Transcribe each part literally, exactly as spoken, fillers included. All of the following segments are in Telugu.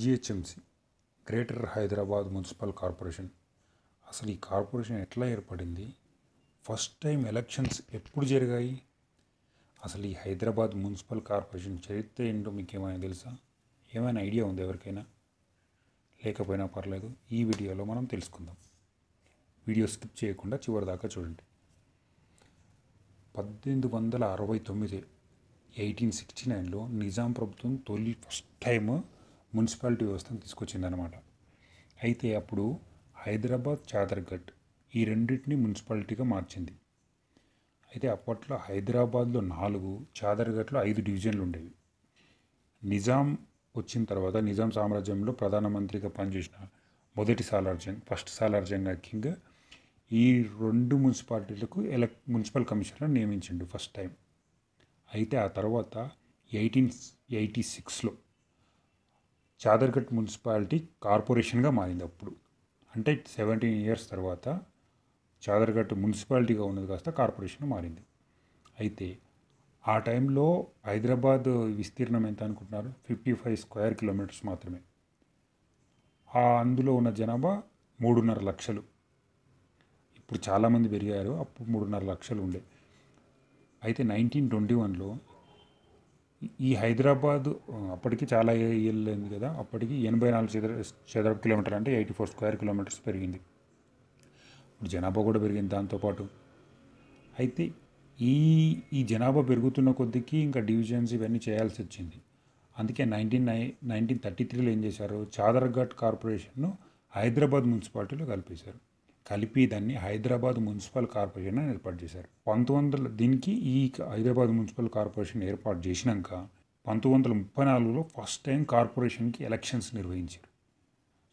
GHMC greater Hyderabad municipal corporation. అసలు ఈ కార్పొరేషన్ ఎట్లా ఏర్పడింది, ఫస్ట్ టైం ఎలక్షన్స్ ఎప్పుడు జరిగాయి, అసలు ఈ హైదరాబాద్ మున్సిపల్ కార్పొరేషన్ చరిత్ర ఏంటో మీకు ఏమైనా తెలుసా, ఏమైనా ఐడియా ఉంది ఎవరికైనా? లేకపోయినా పర్లేదు, ఈ వీడియోలో మనం తెలుసుకుందాం. వీడియో స్కిప్ చేయకుండా చివరి దాకా చూడండి. పద్దెనిమిది వందల అరవై తొమ్మిది ఎయిటీన్ సిక్స్టీ నైన్లో నిజాం ప్రభుత్వం తొలి ఫస్ట్ టైం మున్సిపాలిటీ వ్యవస్థను తీసుకొచ్చిందనమాట. అయితే అప్పుడు హైదరాబాద్, చాదర్ఘట్ ఈ రెండింటిని మున్సిపాలిటీగా మార్చింది. అయితే అప్పట్లో హైదరాబాద్లో నాలుగు, చాదర్ఘట్లో ఐదు డివిజన్లు ఉండేవి. నిజాం వచ్చిన తర్వాత నిజాం సామ్రాజ్యంలో ప్రధానమంత్రిగా పనిచేసిన మొదటి సాలార్జంగ్, ఫస్ట్ సాలార్జంగ్ కింగ్ ఈ రెండు మున్సిపాలిటీలకు ఎలక్ మున్సిపల్ కమిషనర్ నియమించిండు ఫస్ట్ టైం. అయితే ఆ తర్వాత ఎయిటీన్ ఎయిటీ సిక్స్లో చాదర్ఘట్ మున్సిపాలిటీ కార్పొరేషన్గా మారింది. అప్పుడు అంటే సెవెంటీన్ ఇయర్స్ తర్వాత చాదర్ఘట్ మున్సిపాలిటీగా ఉన్నది కాస్త కార్పొరేషన్గా మారింది. అయితే ఆ టైంలో హైదరాబాద్ విస్తీర్ణం ఎంత అనుకుంటున్నారు, ఫిఫ్టీ ఫైవ్ స్క్వేర్ కిలోమీటర్స్ మాత్రమే. ఆ అందులో ఉన్న జనాభా మూడున్నర లక్షలు. ఇప్పుడు చాలామంది పెరిగారు, అప్పుడు మూడున్నర లక్షలు ఉండే. అయితే నైన్టీన్ ట్వంటీ వన్లో ఈ హైదరాబాద్ అప్పటికి చాలా ఏళ్ళైంది కదా, అప్పటికి ఎనభై నాలుగు చదర చదరపు కిలోమీటర్లు అంటే ఎయిటీ ఫోర్ స్క్వేర్ కిలోమీటర్స్ పెరిగింది. ఇప్పుడు జనాభా కూడా పెరిగింది దాంతోపాటు. అయితే ఈ ఈ జనాభా పెరుగుతున్న కొద్దికి ఇంకా డివిజన్స్ ఇవన్నీ చేయాల్సి వచ్చింది. అందుకే నైన్టీన్ నై నైన్టీన్ థర్టీ త్రీలో ఏం చేశారు, చాదర్ఘట్ కార్పొరేషన్ను హైదరాబాద్ మున్సిపాలిటీలో కలిపేశారు. కలిపి దాన్ని హైదరాబాద్ మున్సిపల్ కార్పొరేషన్ అని ఏర్పాటు చేశారు. పంతొమ్మిది వందల దీనికి ఈ హైదరాబాద్ మున్సిపల్ కార్పొరేషన్ ఏర్పాటు చేసినాక పంతొమ్మిది వందల ముప్పై నాలుగులో ఫస్ట్ టైం కార్పొరేషన్కి ఎలక్షన్స్ నిర్వహించారు.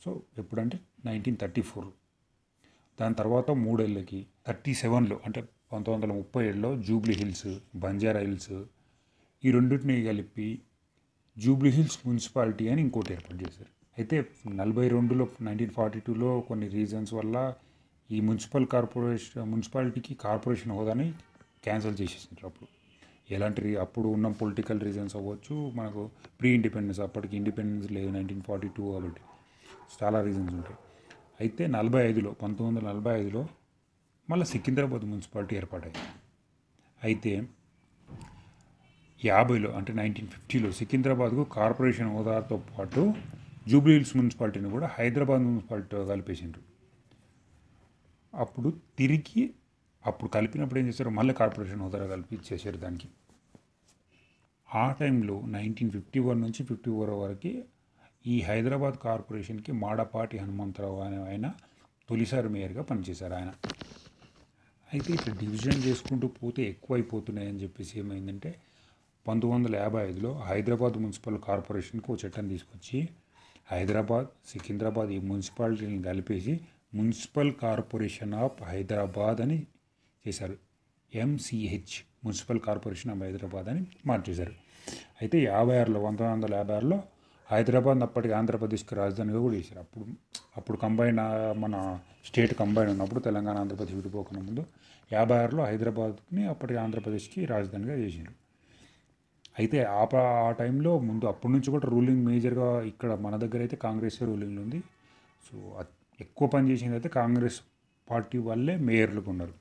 సో ఎప్పుడంటే నైన్టీన్ థర్టీ ఫోర్. దాని తర్వాత మూడేళ్ళకి థర్టీ సెవెన్లో అంటే పంతొమ్మిది వందల ముప్పై ఏడులో జూబ్లీ హిల్స్, బంజారా హిల్స్ ఈ రెండింటిని కలిపి జూబ్లీ హిల్స్ మున్సిపాలిటీ అని ఇంకోటి ఏర్పాటు చేశారు. అయితే నలభై రెండులో నైన్టీన్ ఫార్టీ టూలో కొన్ని రీజన్స్ వల్ల ఈ మున్సిపల్ కార్పొరేషన్ మున్సిపాలిటీకి కార్పొరేషన్ హోదాని క్యాన్సిల్ చేసేసారు. అప్పుడు ఎలాంటి అప్పుడు ఉన్న పొలిటికల్ రీజన్స్ అవ్వచ్చు, మనకు ప్రీ ఇండిపెండెన్స్, అప్పటికి ఇండిపెండెన్స్ లేదు నైన్టీన్ ఫార్టీ టూ కాబట్టి చాలా రీజన్స్ ఉంటాయి. అయితే నలభై ఐదులో పంతొమ్మిది వందల నలభై ఐదులో మళ్ళీ సికింద్రాబాద్ మున్సిపాలిటీ ఏర్పాటైంది. అయితే యాభైలో అంటే నైన్టీన్ ఫిఫ్టీలో సికింద్రాబాద్కు కార్పొరేషన్ హోదాతో పాటు జూబ్లీ హిల్స్ మున్సిపాలిటీని కూడా హైదరాబాద్ మున్సిపాలిటీతో కలిపేసిండ్రు. అప్పుడు తిరిగి అప్పుడు కలిపినప్పుడు ఏం చేశారు, మళ్ళీ కార్పొరేషన్ హోదా కలిపి చేశారు దానికి. ఆ టైంలో నైన్టీన్ ఫిఫ్టీ వన్ నుంచి ఫిఫ్టీ ఫోర్ వరకు ఈ హైదరాబాద్ కార్పొరేషన్కి మాడపాటి హనుమంతరావు అనే ఆయన తొలిసారి మేయర్గా పనిచేశారు ఆయన. అయితే ఇట్లా డివిజన్ చేసుకుంటూ పోతే ఎక్కువైపోతున్నాయని చెప్పేసి ఏమైందంటే పంతొమ్మిది వందల యాభై ఐదులో హైదరాబాద్ మున్సిపల్ కార్పొరేషన్కి ఒక చట్టం తీసుకొచ్చి హైదరాబాద్, సికింద్రాబాద్ ఈ మున్సిపాలిటీని కలిపేసి మున్సిపల్ కార్పొరేషన్ ఆఫ్ హైదరాబాద్ అని చేశారు. MCH municipal corporation of Hyderabad అని మార్చేశారు. అయితే యాభై ఆరులో పంతొమ్మిది వందల యాభై ఆరులో హైదరాబాద్ అప్పటికి ఆంధ్రప్రదేశ్కి రాజధానిగా కూడా చేశారు. అప్పుడు అప్పుడు కంబైన్ మన స్టేట్ కంబైన్ ఉన్నప్పుడు తెలంగాణ ఆంధ్రప్రదేశ్ విడిపోకుండా ముందు యాభై ఆరులో హైదరాబాద్ని అప్పటికి ఆంధ్రప్రదేశ్కి రాజధానిగా చేశారు. అయితే ఆ ఆ టైంలో ముందు అప్పటి నుంచి కూడా రూలింగ్ మేజర్గా ఇక్కడ మన దగ్గర అయితే కాంగ్రెస్ రూలింగ్లో ఉంది. సో ఎక్కువ పని చేసింది అయితే కాంగ్రెస్ పార్టీ వాళ్ళే మేయర్లుగా ఉన్నారు.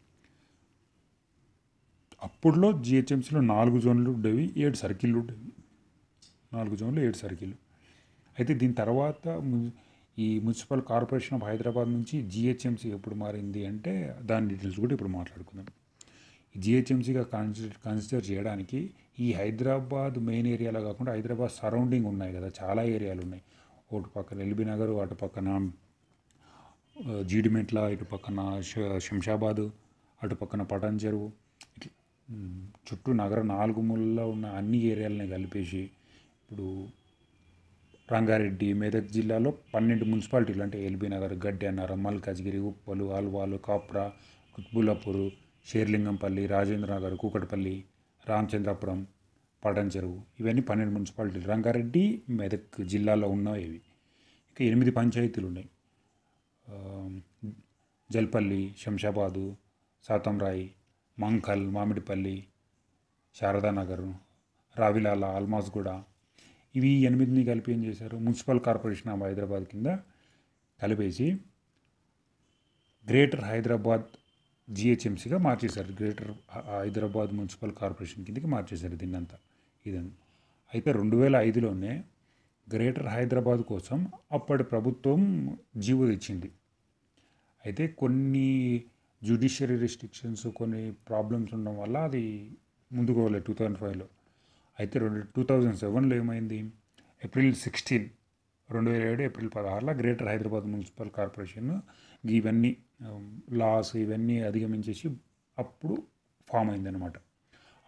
అప్పుడులో జిహెచ్ఎంసీలో నాలుగు జోన్లు ఉండేవి, ఏడు సర్కిళ్ళు ఉండేవి. నాలుగు జోన్లు ఏడు సర్కిళ్ళు అయితే దీని తర్వాత ఈ మున్సిపల్ కార్పొరేషన్ ఆఫ్ హైదరాబాద్ నుంచి జిహెచ్ఎంసీ ఎప్పుడు మారింది అంటే దాని డీటెయిల్స్ కూడా ఇప్పుడు మాట్లాడుకుందాం. జిహెచ్ఎంసీగా కన్సిడర్ కన్సిడర్ చేయడానికి ఈ హైదరాబాద్ మెయిన్ ఏరియాలో కాకుండా హైదరాబాద్ సరౌండింగ్ ఉన్నాయి కదా, చాలా ఏరియాలు ఉన్నాయి. ఒకటి పక్కన ఎల్బీ నగర్, అటు పక్కన జీడిమెట్ల, ఇటు పక్కన శంషాబాదు, అటు పక్కన పటాన్ చెరువు, ఇట్లా చుట్టూ నగర నాలుగు మూలలో ఉన్న అన్ని ఏరియాలని కలిపేసి ఇప్పుడు రంగారెడ్డి, మెదక్ జిల్లాలో పన్నెండు మున్సిపాలిటీలు అంటే ఎల్బీ నగర్, గడ్డెన్నర, మల్కాజ్గిరి, ఉప్పలు, ఆల్వాలు, కాప్రా, కుత్బుల్లాపూర్, షేర్లింగంపల్లి, రాజేంద్ర నగర్, కూకట్పల్లి, రామచంద్రాపురం, పటాన్ చెరువు ఇవన్నీ పన్నెండు మున్సిపాలిటీలు రంగారెడ్డి మెదక్ జిల్లాలో ఉన్నాయి. ఇవి ఇంకా ఎనిమిది పంచాయతీలు ఉన్నాయి. జల్పల్లి, శంషాబాదు, సాతంరాయి, మంకల్, మామిడిపల్లి, శారదానగర్, రావిలాల, అల్మాజ్గూడ ఇవి ఎనిమిదిని కలిపి ఏం చేశారు, మున్సిపల్ కార్పొరేషన్ ఆఫ్ హైదరాబాద్ కింద కలిపేసి గ్రేటర్ హైదరాబాద్ జిహెచ్ఎంసీగా మార్చేశారు. గ్రేటర్ హైదరాబాద్ మున్సిపల్ కార్పొరేషన్ కిందకి మార్చేశారు దీన్నంతా. ఇదంతా అయితే రెండు వేల ఐదులోనే గ్రేటర్ హైదరాబాద్ కోసం అప్పటి ప్రభుత్వం జీవో తెచ్చింది. అయితే కొన్ని జ్యుడిషియరీ రిస్ట్రిక్షన్స్ కొన్ని ప్రాబ్లమ్స్ ఉండడం వల్ల అది ముందుకు పోలేదు టూ థౌజండ్ ఫైవ్లో. అయితే రెండు టూ థౌజండ్ సెవెన్లో ఏమైంది, ఏప్రిల్ సిక్స్టీన్ రెండు వేల ఏడు ఏప్రిల్ పదహారులో గ్రేటర్ హైదరాబాద్ మున్సిపల్ కార్పొరేషన్ ఇవన్నీ లాస్ ఇవన్నీ అధిగమించేసి అప్పుడు ఫామ్ అయిందనమాట.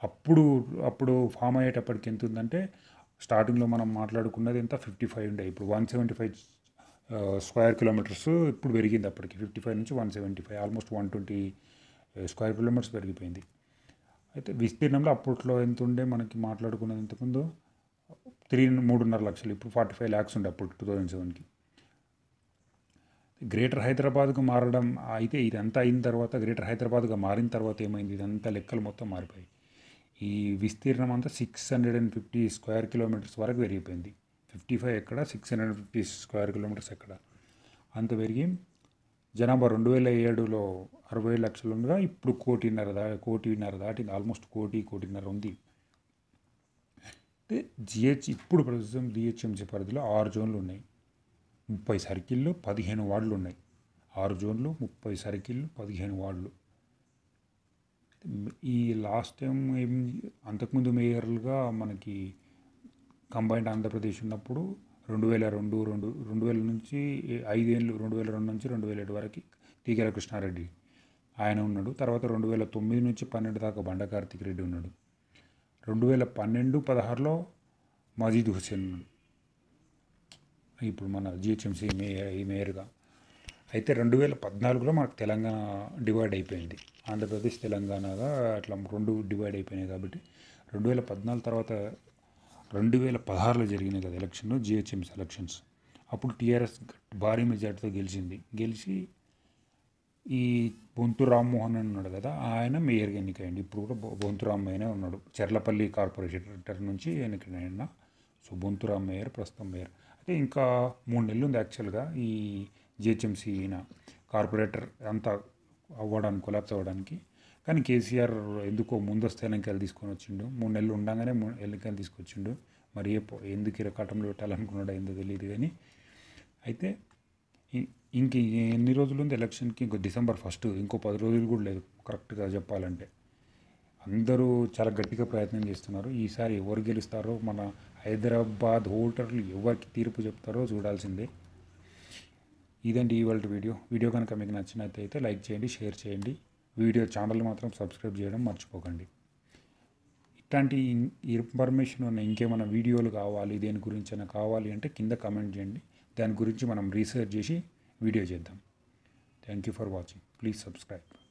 అప్పుడు అప్పుడు ఫామ్ అయ్యేటప్పటికి ఎంత ఉందంటే, స్టార్టింగ్లో మనం మాట్లాడుకున్నది ఎంత ఫిఫ్టీ ఫైవ్ ఉండే, ఇప్పుడు one seventy five square kilometres ఇప్పుడు పెరిగింది. అప్పటికి ఫిఫ్టీ ఫైవ్ నుంచి one seventy five almost one twenty square kilometres పెరిగిపోయింది. అయితే విస్తీర్ణంలో అప్పట్లో ఎంత ఉండే మనకి మాట్లాడుకున్నది ఎంతకుందో త్రీ మూడున్నర లక్షలు, ఇప్పుడు ఫార్టీ ఫైవ్ ల్యాక్స్ ఉండే అప్పుడు టూ థౌజండ్ సెవెన్కి. గ్రేటర్ హైదరాబాద్కు మారడం అయితే ఇదంతా అయిన తర్వాత గ్రేటర్ హైదరాబాద్గా మారిన తర్వాత ఏమైంది, ఇదంతా లెక్కలు మొత్తం మారిపోయాయి. ఈ విస్తీర్ణం అంతా six hundred and fifty square kilometres వరకు పెరిగిపోయింది. ఫిఫ్టీ ఫైవ్ ఎక్కడ, six hundred and fifty square kilometres ఎక్కడ అంత పెరిగి జనాభా రెండు వేల ఏడులో అరవై లక్షలు ఉండగా ఇప్పుడు కోటిన్నర దా కోటిన్నర దాటింది, ఆల్మోస్ట్ కోటి కోటిన్నర ఉంది. అంటే జిహెచ్ ఇప్పుడు ప్రస్తుతం జిహెచ్ఎంసీ పరిధిలో ఆరు జోన్లు ఉన్నాయి, ముప్పై సర్కిళ్ళు, పదిహేను వార్డులు ఉన్నాయి. ఆరు జోన్లు, ముప్పై సర్కిళ్ళు, పదిహేను వార్డులు. ఈ లాస్ట్ టైం ఏం అంతకుముందు మేయర్లుగా మనకి కంబైన్డ్ ఆంధ్రప్రదేశ్ ఉన్నప్పుడు రెండు వేల రెండు రెండు రెండు వేల నుంచి ఐదేళ్ళు రెండు వేల రెండు నుంచి రెండు వేల ఏడు వరకు తీగల కృష్ణారెడ్డి ఆయన ఉన్నాడు. తర్వాత రెండు వేల తొమ్మిది నుంచి పన్నెండు దాకా బండ కార్తిక్ రెడ్డి ఉన్నాడు. రెండు వేల పన్నెండు పదహారులో మజీద్ హుస్సేన్ ఉన్నాడు ఇప్పుడు మన జిహెచ్ఎంసీ మేయర్ ఈ మేయర్గా. అయితే రెండు వేల పద్నాలుగులో మనకు తెలంగాణ డివైడ్ అయిపోయింది, ఆంధ్రప్రదేశ్ తెలంగాణగా అట్లా రెండు డివైడ్ అయిపోయినాయి. కాబట్టి రెండు వేల పద్నాలుగు తర్వాత రెండు వేల పదహారులో జరిగినాయి కదా ఎలక్షన్, జిహెచ్ఎంసీ ఎలక్షన్స్. అప్పుడు టీఆర్ఎస్ భారీ మెజార్టీతో గెలిచింది. గెలిచి ఈ బొంతు రామ్మోహన్ అని ఉన్నాడు కదా ఆయన మేయర్గా ఎన్నికయ్యండి. ఇప్పుడు కూడా బొంతు రామ్మయ్యనే ఉన్నాడు, చెర్లపల్లి కార్పొరేటర్ నుంచి ఎన్నికైనా. సో బొంతు రామ్మయ్యారు ప్రస్తుతం మేయర్. అయితే ఇంకా మూడు నెలలు ఉంది యాక్చువల్గా ఈ జిహెచ్ఎంసీ అయిన కార్పొరేటర్ అంతా అవ్వడానికి కొలాప్స్ అవ్వడానికి. కానీ కేసీఆర్ ఎందుకో ముందస్తు ఎన్నికలు తీసుకొని వచ్చిండు, మూడు నెలలు ఉండగానే ఎన్నికలు తీసుకొచ్చిండు. మరి ఏ ఎందుకు ఇరకాటంలో పెట్టాలనుకున్నాడో ఏందో తెలియదు. కానీ అయితే ఇంక ఎన్ని రోజులు ఉంది ఎలక్షన్కి, ఇంకో డిసెంబర్ ఫస్ట్ ఇంకో పది రోజులు కూడా లేదు కరెక్ట్గా చెప్పాలంటే. అందరూ చాలా గట్టిగా ప్రయత్నం చేస్తున్నారు. ఈసారి ఎవరు గెలుస్తారో మన హైదరాబాద్ ఓటర్లు ఎవరికి తీర్పు చెప్తారో చూడాల్సిందే. ఇదండి ఇవాళ వీడియో. వీడియో కనుక మీకు నచ్చినట్టయితే లైక్ చేయండి, షేర్ చేయండి. వీడియో ఛానల్ మాత్రం సబ్స్క్రైబ్ చేయడం మర్చిపోకండి. ఇట్లాంటి ఇన్ఫర్మేషన్ ఉన్న ఇంకేమైనా వీడియోలు కావాలి, దేని గురించి అయినా కావాలి అంటే కింద కమెంట్ చేయండి. దాని గురించి మనం రీసెర్చ్ చేసి వీడియో చేద్దాం. Thank you for watching. Please subscribe.